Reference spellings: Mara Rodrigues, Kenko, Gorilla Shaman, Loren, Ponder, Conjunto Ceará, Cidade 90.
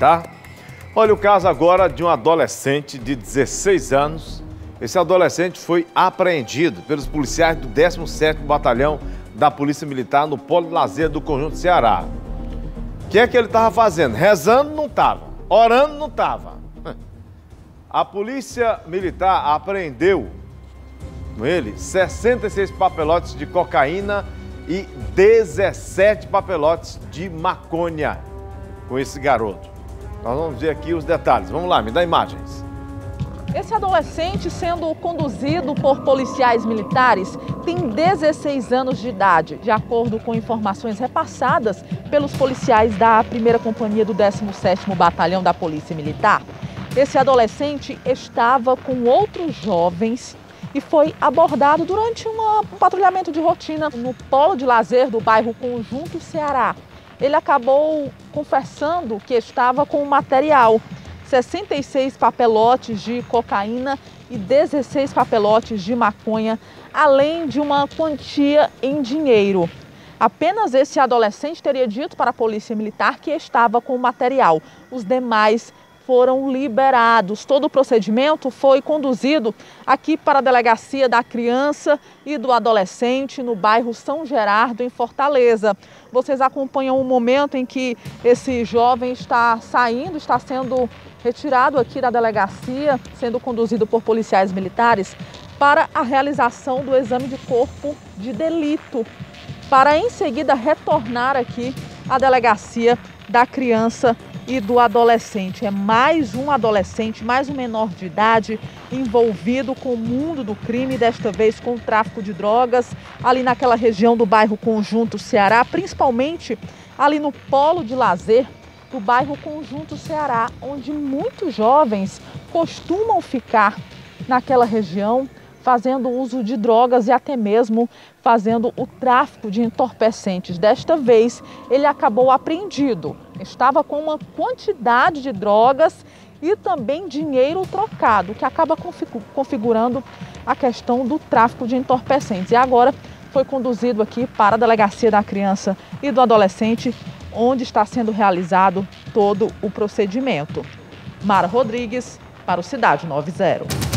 tá? Olha o caso agora de um adolescente de 16 anos. Esse adolescente foi apreendido pelos policiais do 17º Batalhão da Polícia Militar no Polo de Lazer do Conjunto Ceará. O que é que ele estava fazendo? Rezando não estava, orando não estava. A Polícia Militar apreendeu com ele 66 papelotes de cocaína e 17 papelotes de maconha com esse garoto. Nós vamos ver aqui os detalhes. Vamos lá, me dá imagens. Esse adolescente, sendo conduzido por policiais militares, tem 16 anos de idade, de acordo com informações repassadas pelos policiais da 1ª Companhia do 17º Batalhão da Polícia Militar. Esse adolescente estava com outros jovens e foi abordado durante um patrulhamento de rotina no polo de lazer do bairro Conjunto Ceará. Ele acabou confessando que estava com o material, 66 papelotes de cocaína e 16 papelotes de maconha, além de uma quantia em dinheiro. Apenas esse adolescente teria dito para a Polícia Militar que estava com o material. Os demais foram liberados. Todo o procedimento foi conduzido aqui para a Delegacia da Criança e do Adolescente, no bairro São Gerardo, em Fortaleza. Vocês acompanham o momento em que esse jovem está saindo, está sendo retirado aqui da delegacia, sendo conduzido por policiais militares, para a realização do exame de corpo de delito, para em seguida retornar aqui à Delegacia da Criança e do Adolescente. É mais um adolescente, mais um menor de idade envolvido com o mundo do crime, desta vez com o tráfico de drogas, ali naquela região do bairro Conjunto Ceará, principalmente ali no polo de lazer do bairro Conjunto Ceará, onde muitos jovens costumam ficar naquela região fazendo uso de drogas e até mesmo fazendo o tráfico de entorpecentes. Desta vez, ele acabou apreendido. Estava com uma quantidade de drogas e também dinheiro trocado, que acaba configurando a questão do tráfico de entorpecentes. E agora foi conduzido aqui para a Delegacia da Criança e do Adolescente, onde está sendo realizado todo o procedimento. Mara Rodrigues, para o Cidade 90.